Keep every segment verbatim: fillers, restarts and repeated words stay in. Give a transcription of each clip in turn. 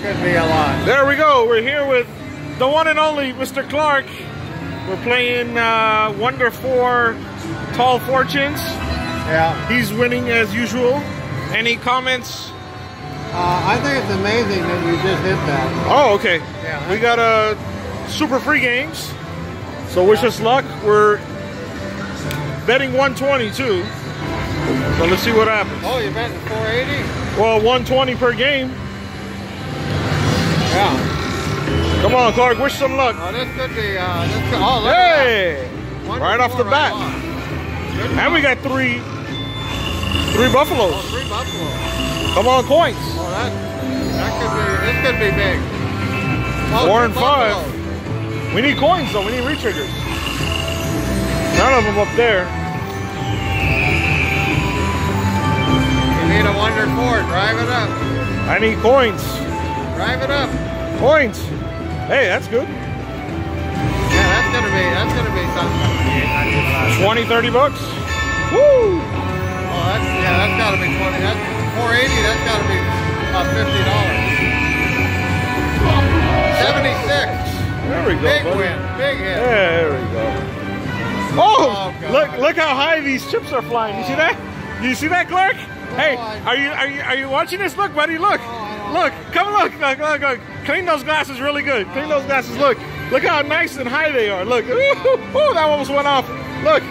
That could be a lot. There we go. We're here with the one and only Mister Clark. We're playing uh, Wonder Four Tall Fortunes. Yeah. He's winning as usual. Any comments? Uh, I think it's amazing that you just hit that. Oh, okay. Yeah. We got a uh, super free games. So wish yeah. us luck. We're betting one twenty too. So let's see what happens. Oh, you're betting four eighty? Well, one twenty per game. Yeah. Come on, Clark. Wish some luck. Oh, this could be. Uh, this could, oh, look hey! Right off the bat. Right and we got three, three buffaloes. Oh, three buffaloes. Come on, coins. Oh, that, that could be, this could be big. Oh, Four and five. Buffalo. We need coins, though. We need re-triggers. None of them up there. You need a Wonder Four. Drive it up. I need coins. Drive it up. Coins. Hey, that's good. Yeah, that's going to be, that's going to be something. twenty, thirty bucks. Woo! Oh, that's, yeah, that's got to be twenty. That's four eighty, that's got to be about fifty dollars. seventy-six. There we go, big buddy. Win, big hit. There we go. Oh, oh look, look how high these chips are flying. You see that? You see that, Clark? Oh, hey, are you are you are you watching this? Look, buddy, look, oh, look, come look, look, look, look. Clean those glasses really good. Clean those glasses. Look, look how nice and high they are. Look, oh, that almost went off. Look,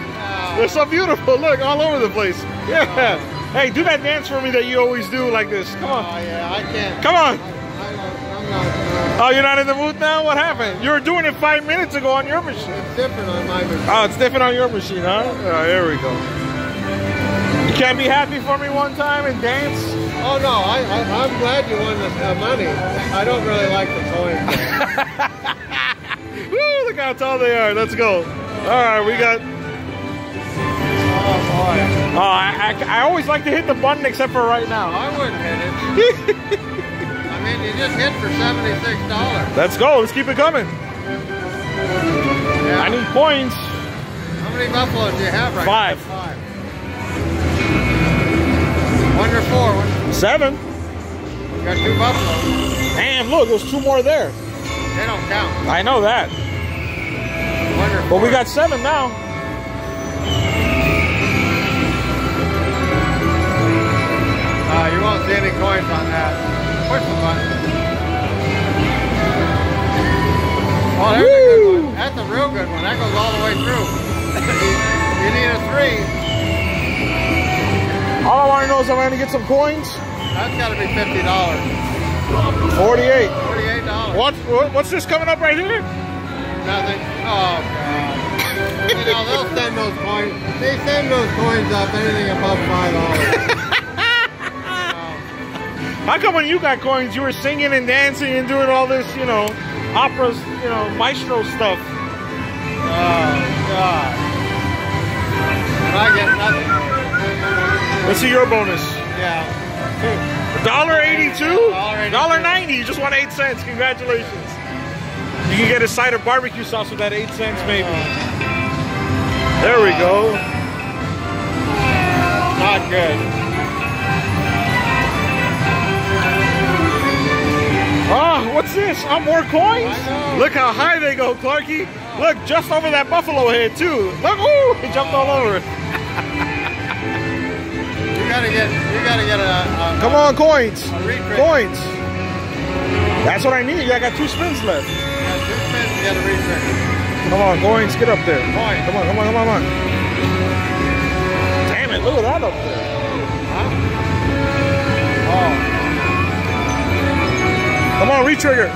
they're so beautiful. Look, all over the place. Yeah. Hey, do that dance for me that you always do like this. Come on. Oh, yeah, I can't. Come on. I, I, I'm not, uh, oh, you're not in the mood now? What happened? You were doing it five minutes ago on your machine. It's different on my machine. Oh, it's different on your machine, huh? Oh, here we go. You can't be happy for me one time and dance? Oh, no. I, I, I'm glad you won the uh, money. I don't really like the coins. Woo, look how tall they are. Let's go. All right, we got... Oh, boy. Oh, I, I, I always like to hit the button except for right now. I wouldn't hit it. I mean, you just hit for seventy-six dollars. Let's go. Let's keep it coming. Yeah. I need coins. How many buffaloes do you have right Five. now? Five. Wonder Four. Wonder Seven. You got two buffaloes. And look, there's two more there. They don't count. I know that. Wonder Four. But we got seven now. Uh, you won't see any coins on that. Push the button. Oh, there's Woo! a good one. That's a real good one. That goes all the way through. You need a three. All I want to know is I'm going to get some coins. That's got to be fifty dollars. forty-eight dollars. forty-eight dollars. What, what, what's this coming up right here? Nothing. Oh, God. You know, they'll send those coins. They send those coins up anything above five dollars. How come when you got coins, you were singing and dancing and doing all this, you know, operas, you know, maestro stuff? Oh, God. I get nothing. Let's see your bonus. Yeah. one dollar eighty-two? one dollar ninety. You just won eight cents. Congratulations. You can get a side of barbecue sauce with that eight cents, maybe. There we go. Not good. Oh, what's this? Oh, more coins? Look how high they go, Clarky. Look, just over that buffalo head, too. Look, ooh, he jumped all over it. You gotta get, you gotta get a... a Come on, coins. Coins. That's what I need. I got two spins left. You got two spins, you gotta re-trigger. Come on, coins, get up there. Coins. Come on, come on, come on, come on. Damn it, look at that up there. Huh? Oh. Come on, re-trigger.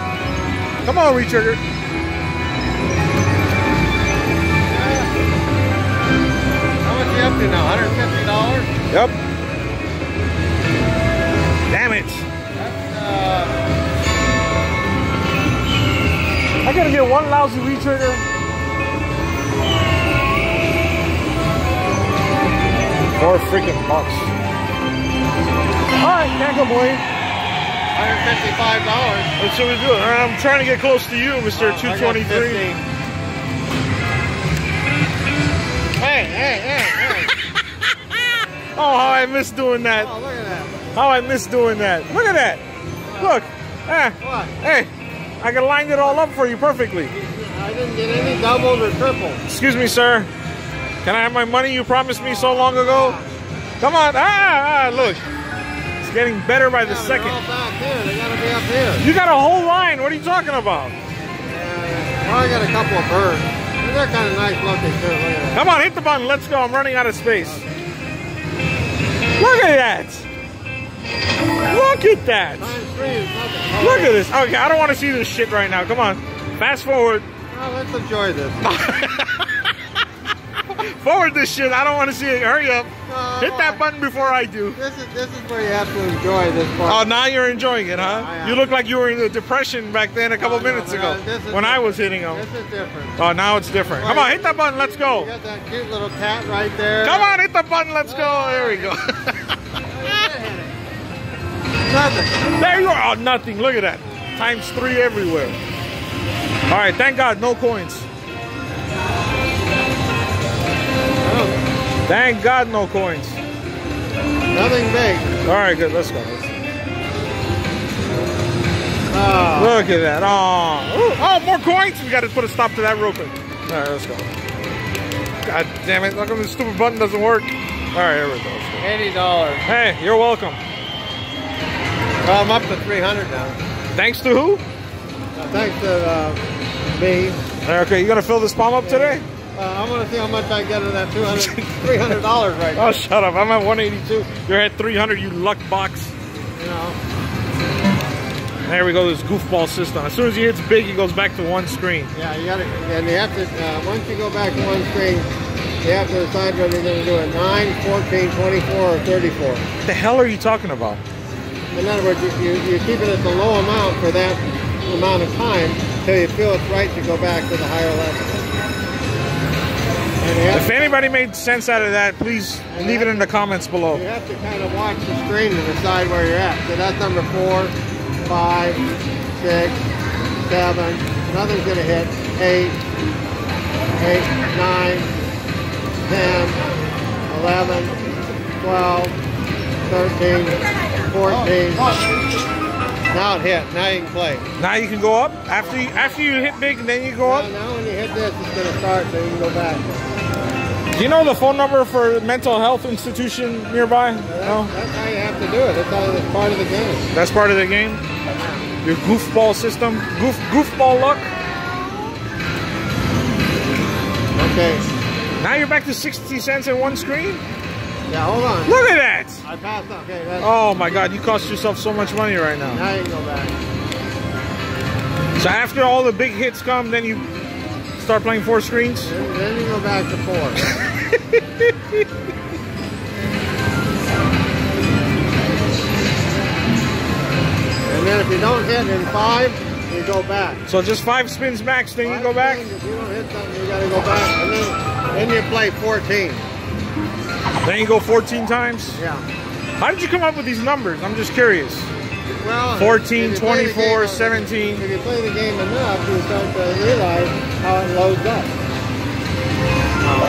Come on, re-trigger. How much are you up to now? one hundred fifty dollars? Yep. Damn it. That's, uh... I gotta get one lousy re-trigger. Four freaking bucks. Alright, can't complain. one hundred fifty-five dollars. What should we do? I'm trying to get close to you, Mister Oh, two twenty-three. Hey, hey, hey, hey. Oh, how I miss doing that. Oh, look at that. How I miss doing that. Look at that. Look. Eh, what? Hey, I can line it all up for you perfectly. I didn't get any doubles or triples. Excuse me, sir. Can I have my money you promised me so long ago? Come on. Ah, ah look. It's getting better by the yeah, second. All back here. They gotta be up here. You got a whole line. What are you talking about? Yeah, well, I got a couple of birds. They're kind of nice looking too. Look at that. Come on, hit the button. Let's go. I'm running out of space. Okay. Look at that. Look at that! Look at this! Okay, I don't want to see this shit right now. Come on, fast forward. Well, let's enjoy this. Forward this shit. I don't want to see it. Hurry up! No, hit that button before I do. This is this is where you have to enjoy this part. Oh, now you're enjoying it, huh? Yeah, you look like you were in the depression back then a couple oh, no, minutes ago no, when I was hitting them. This is different. Oh, now it's different. Come on, hit that button. Let's go. You got that cute little cat right there. Come on, hit the button. Let's go. Oh, there we go. Nothing. There you are. Oh, nothing. Look at that. Times three everywhere. All right. Thank God. No coins. Oh. Thank God. No coins. Nothing big. All right. Good. Let's go. Let's go. Oh. Look at that. Oh. Ooh. Oh, more coins. We got to put a stop to that real quick. All right. Let's go. God damn it. Look at this stupid button doesn't work. All right. Here we go. Let's go. eighty dollars. Hey, you're welcome. Well, I'm up to three hundred now. Thanks to who? Uh, thanks to uh, me. Okay, you gonna fill this palm up yeah. today? Uh, I'm gonna see how much I get of that two hundred, three hundred dollars right now. Oh, shut up! I'm at one eighty-two. You're at three hundred. You luck box. You know. There we go. This goofball system. As soon as he hits big, he goes back to one screen. Yeah, you gotta. And you have to. Uh, once you go back to one screen, you have to decide whether you're gonna do a nine, fourteen, twenty-four, or thirty-four. What the hell are you talking about? In other words, you, you, you keep it at the low amount for that amount of time until you feel it's right to go back to the higher level. If anybody made sense out of that, please leave it in the comments below. You have to kind of watch the screen to decide where you're at. So that's number four, five, six, seven. Another's going to hit eight, eight, nine, ten, eleven, twelve, thirteen. fourteen. Now it hit. Now you can play. Now you can go up? After you, after you hit big and then you go now, up? Now when you hit this, it's going to start so you can go back. Do you know the phone number for a mental health institution nearby? That's, no? That's how you have to do it. That's, all, that's part of the game. That's part of the game? Your goofball system? Goof, goofball luck? Okay. Now you're back to sixty cents in one screen? Yeah, hold on. Look at that! I passed up. Okay, that's oh my God, you cost yourself so much money right now. Now you can go back. So after all the big hits come, then you start playing four screens? Then, then you go back to four. And then if you don't hit in five, you go back. So just five spins max, then five you go back? If you don't hit something, you gotta go back. And then, then you play fourteen. Then you go fourteen times? Yeah. How did you come up with these numbers? I'm just curious. Well, fourteen, twenty-four, seventeen. If you play the game enough, you start to realize how it loads up. Oh.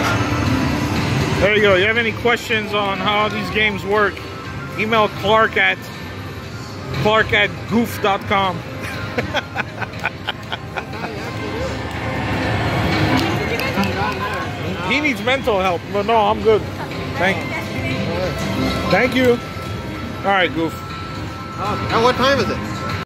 There you go. You have any questions on how these games work? Email Clark at Clark at goof dot com. He needs mental help, but no, I'm good. Thank you. Thank you. All right, Goof. Uh, now what time is it?